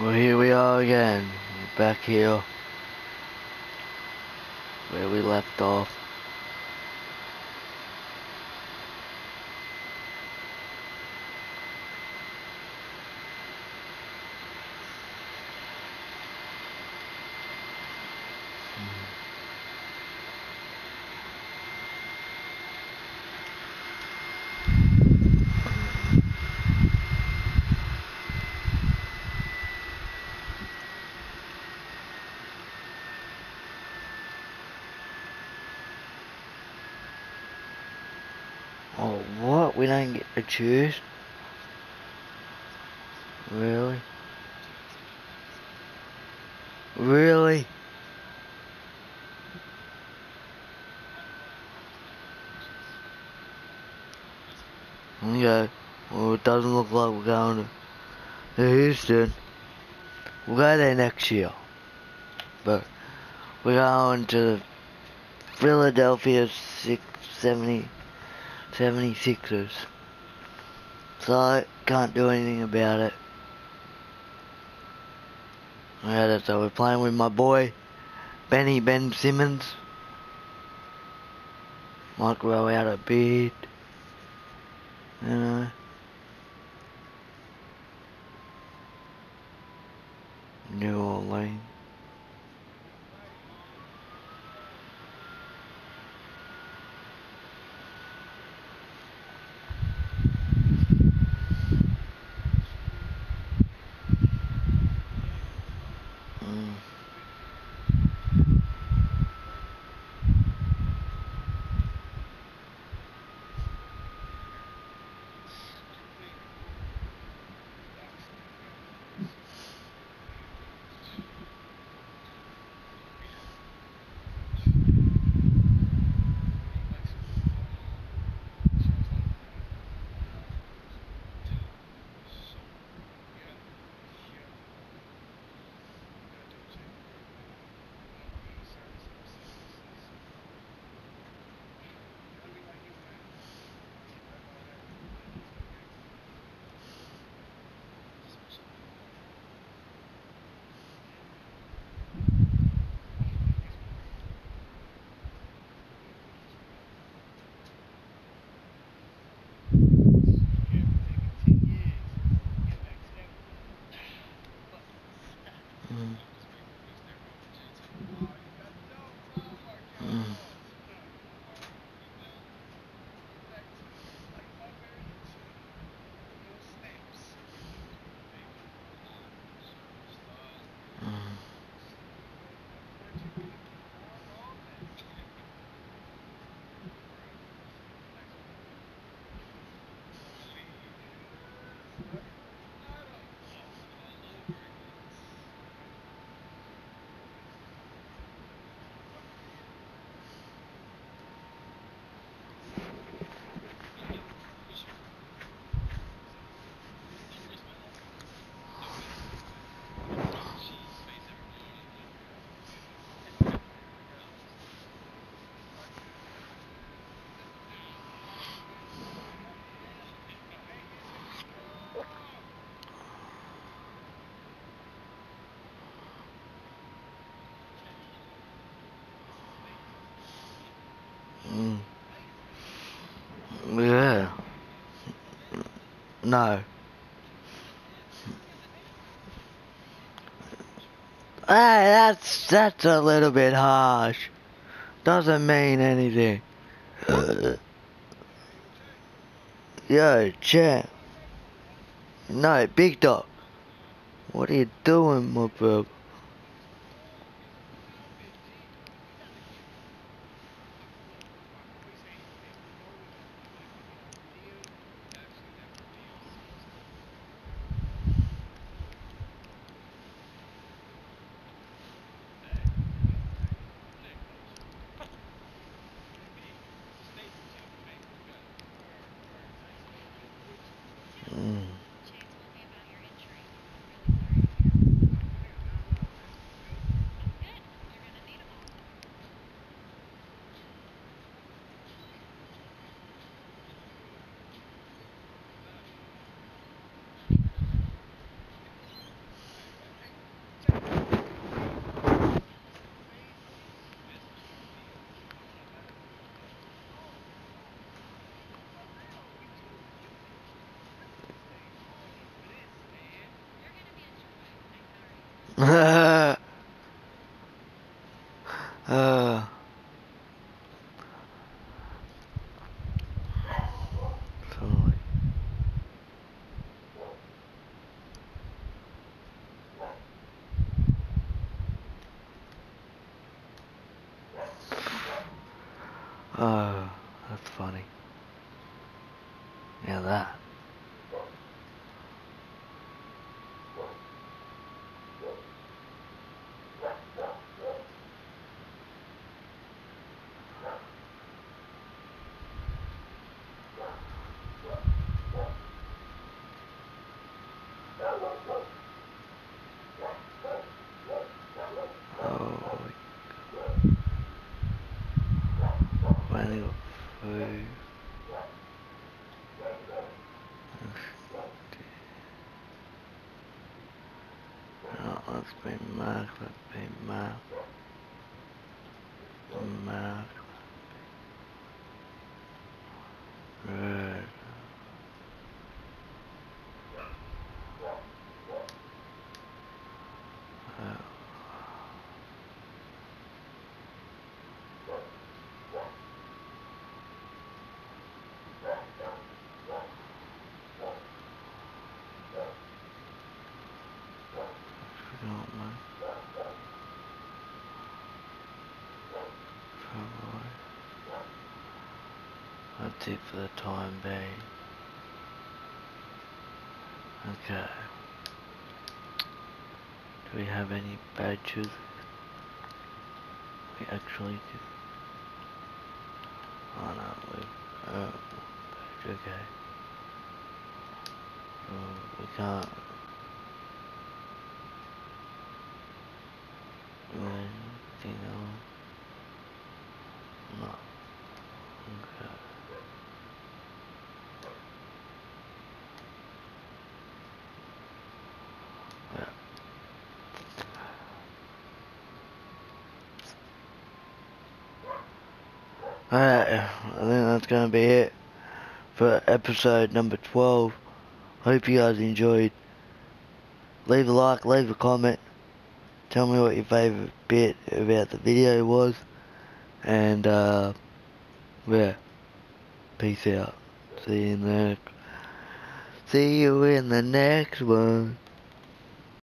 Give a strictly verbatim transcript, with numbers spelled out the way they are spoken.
Well, here we are again. We're back here where we left off. Oh, what? We didn't get to choose? Really? Really? Okay. Well, it doesn't look like we're going to Houston. We'll go there next year. But we're going to Philadelphia seventy-sixers. So I can't do anything about it. Yeah, that's how we're playing with my boy Benny Ben Simmons. Might grow out a bit, you know. New Orleans. Yeah. No. Hey, that's that's a little bit harsh. Doesn't mean anything. Yo, champ. No, big dog. What are you doing, my bro? at that. That's it for the time being. Okay. Do we have any badges? We actually do. Oh no, we oh, okay. Oh, we can't. Anything else? No. Okay. Alright, I think that's going to be it for episode number twelve. Hope you guys enjoyed. Leave a like, leave a comment. Tell me what your favourite bit about the video was. And, uh, yeah. Peace out. See you in the next. See you in the next one.